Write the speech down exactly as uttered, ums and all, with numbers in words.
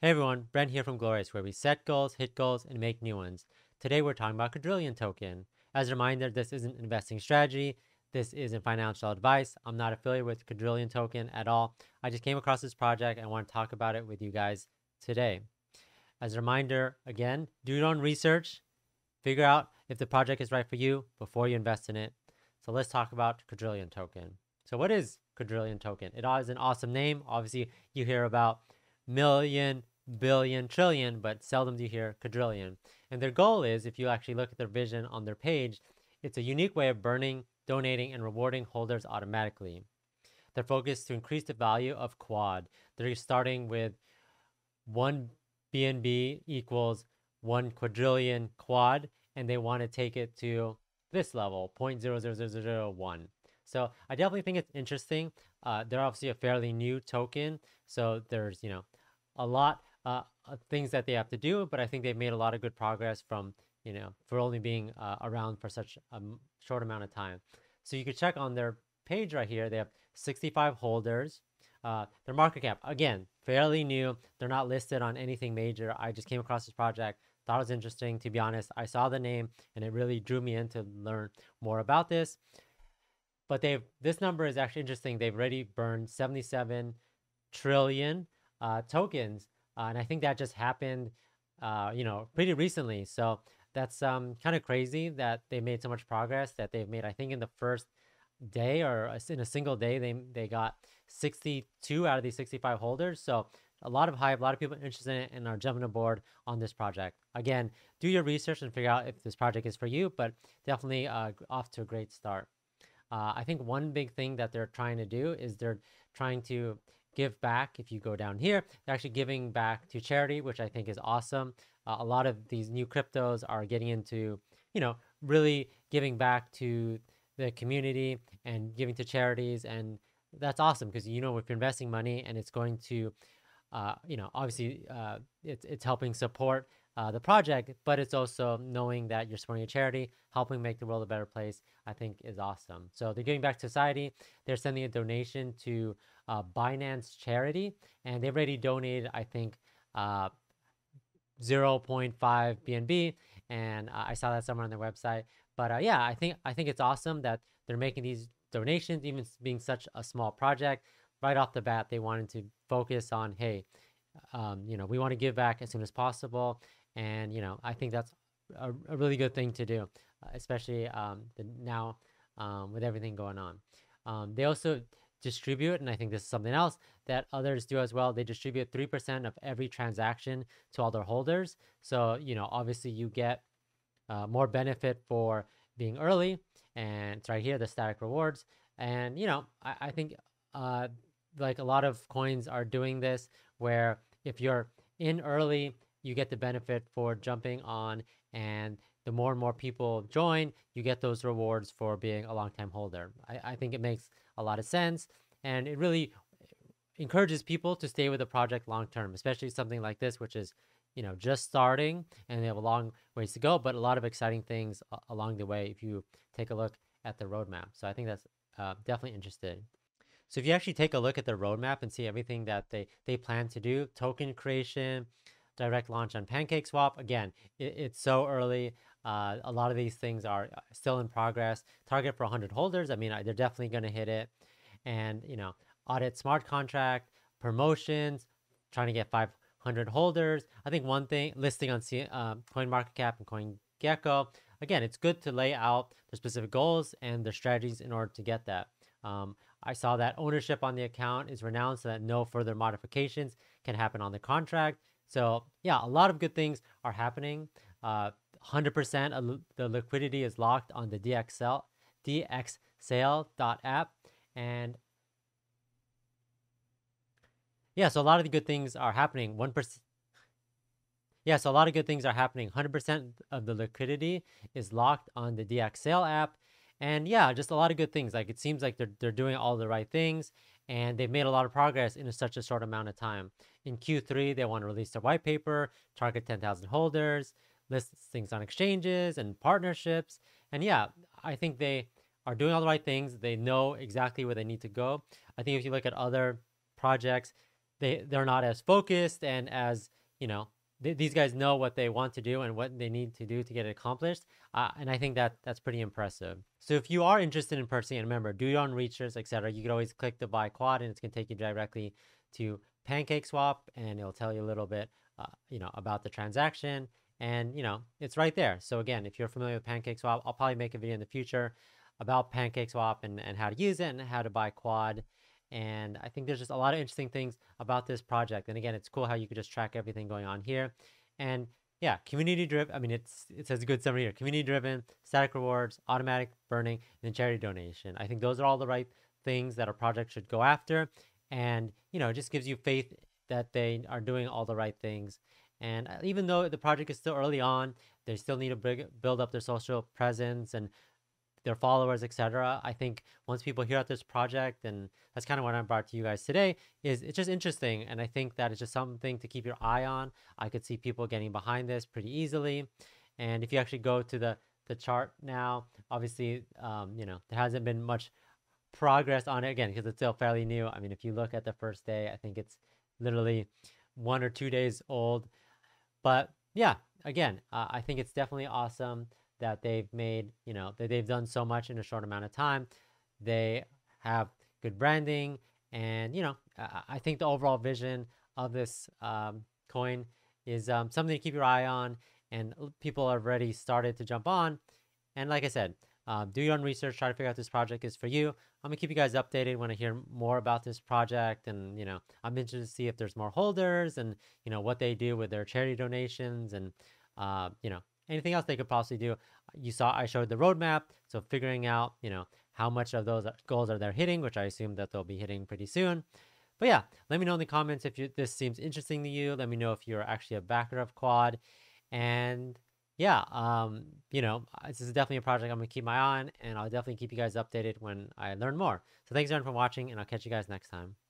Hey everyone, Brent here from Glorious, where we set goals, hit goals, and make new ones. Today we're talking about Quadrillion Token. As a reminder, this isn't an investing strategy, this isn't financial advice. I'm not affiliated with Quadrillion Token at all. I just came across this project and I want to talk about it with you guys today. As a reminder, again, do your own research, figure out if the project is right for you before you invest in it. So let's talk about Quadrillion Token. So what is Quadrillion Token? It is an awesome name. Obviously, you hear about million, billion, trillion, but seldom do you hear quadrillion. And their goal is, if you actually look at their vision on their page, it's a unique way of burning, donating, and rewarding holders automatically. Their focus is to increase the value of quad. They're starting with one B N B equals one quadrillion quad, and they want to take it to this level, zero point zero zero zero zero one. So I definitely think it's interesting. Uh, they're obviously a fairly new token, so there's, you know, a lot uh, of things that they have to do, but I think they've made a lot of good progress from, you know, for only being uh, around for such a short amount of time. So you could check on their page right here. They have sixty-five holders. Uh, their market cap, again, fairly new. They're not listed on anything major. I just came across this project, thought it was interesting. To be honest, I saw the name and it really drew me in to learn more about this. But they've, this number is actually interesting. They've already burned seventy-seven trillion Uh, tokens, uh, and I think that just happened, uh, you know, pretty recently. So that's um, kind of crazy that they made so much progress that they've made. I think in the first day or in a single day, they they got sixty-two out of these sixty-five holders. So a lot of hype, a lot of people interested in it and are jumping aboard on this project. Again, do your research and figure out if this project is for you, but definitely uh, off to a great start. Uh, I think one big thing that they're trying to do is they're trying to give back. If you go down here, they're actually giving back to charity, which I think is awesome. Uh, a lot of these new cryptos are getting into, you know, really giving back to the community and giving to charities. And that's awesome because, you know, if you're investing money and it's going to, uh, you know, obviously uh, it's, it's helping support uh, the project, but it's also knowing that you're supporting a charity, helping make the world a better place, I think is awesome. So they're giving back to society. They're sending a donation to Uh, Binance charity, and they've already donated, I think, uh, zero point five B N B, and uh, I saw that somewhere on their website. But uh, yeah, I think I think it's awesome that they're making these donations, even being such a small project. Right off the bat, they wanted to focus on, hey, um, you know, we want to give back as soon as possible, and you know, I think that's a, a really good thing to do, uh, especially um, the, now um, with everything going on. Um, they also distribute, and I think this is something else that others do as well, they distribute three percent of every transaction to all their holders. So, you know, obviously you get uh, more benefit for being early, and it's right here, the static rewards. And you know, I, I think uh, like a lot of coins are doing this, where if you're in early, you get the benefit for jumping on, and the more and more people join, you get those rewards for being a long-time holder. I, I think it makes a lot of sense, and it really encourages people to stay with the project long-term, especially something like this, which is, you know, just starting, and they have a long ways to go, but a lot of exciting things along the way if you take a look at the roadmap. So I think that's uh, definitely interesting. So if you actually take a look at the roadmap and see everything that they, they plan to do, token creation, direct launch on PancakeSwap, again, it, it's so early. Uh, a lot of these things are still in progress. Target for one hundred holders. I mean, they're definitely going to hit it. And, you know, audit smart contract, promotions, trying to get five hundred holders. I think one thing, listing on C, uh, CoinMarketCap and CoinGecko. Again, it's good to lay out the specific goals and the strategies in order to get that. Um, I saw that ownership on the account is renounced so that no further modifications can happen on the contract. So, yeah, a lot of good things are happening. Uh, one hundred percent of the liquidity is locked on the DxSale, DxSale.app. And yeah, so a lot of the good things are happening. one percent. Yeah, so a lot of good things are happening. one hundred percent of the liquidity is locked on the DxSale app. And yeah, just a lot of good things. Like it seems like they're, they're doing all the right things, and they've made a lot of progress in a, such a short amount of time. In Q three, they want to release their white paper, target ten thousand holders, list things on exchanges and partnerships. And yeah, I think they are doing all the right things. They know exactly where they need to go. I think if you look at other projects, they they're not as focused and as, you know, th these guys know what they want to do and what they need to do to get it accomplished. Uh, and I think that that's pretty impressive. So if you are interested in purchasing, and remember, do your own research, et cetera, you can always click the buy quad and it's going to take you directly to PancakeSwap, and it'll tell you a little bit, uh, you know, about the transaction. And, you know, it's right there. So again, if you're familiar with PancakeSwap, I'll probably make a video in the future about PancakeSwap and, and how to use it and how to buy quad. And I think there's just a lot of interesting things about this project. And again, it's cool how you could just track everything going on here. And yeah, community driven. I mean, it's it says a good summary here. Community driven, static rewards, automatic burning, and then charity donation. I think those are all the right things that a project should go after. And, you know, it just gives you faith that they are doing all the right things. And even though the project is still early on, they still need to build up their social presence and their followers, et cetera. I think once people hear about this project, and that's kind of what I brought to you guys today, is it's just interesting. And I think that it's just something to keep your eye on. I could see people getting behind this pretty easily. And if you actually go to the, the chart now, obviously, um, you know, there hasn't been much progress on it again, because it's still fairly new. I mean, if you look at the first day, I think it's literally one or two days old. But yeah, again, uh, I think it's definitely awesome that they've made, you know, that they've done so much in a short amount of time. They have good branding, and, you know, I, I think the overall vision of this um, coin is um, something to keep your eye on, and people have already started to jump on. And like I said, uh, do your own research, try to figure out if this project is for you. I'm gonna keep you guys updated when I hear more about this project, and, you know, I'm interested to see if there's more holders, and, you know, what they do with their charity donations, and uh, you know, anything else they could possibly do. You saw I showed the roadmap, so figuring out, you know, how much of those goals are they're hitting, which I assume that they'll be hitting pretty soon. But yeah, let me know in the comments if you, this seems interesting to you. Let me know if you're actually a backer of Quad, and yeah, um, you know, this is definitely a project I'm gonna keep my eye on, and I'll definitely keep you guys updated when I learn more. So thanks everyone for watching, and I'll catch you guys next time.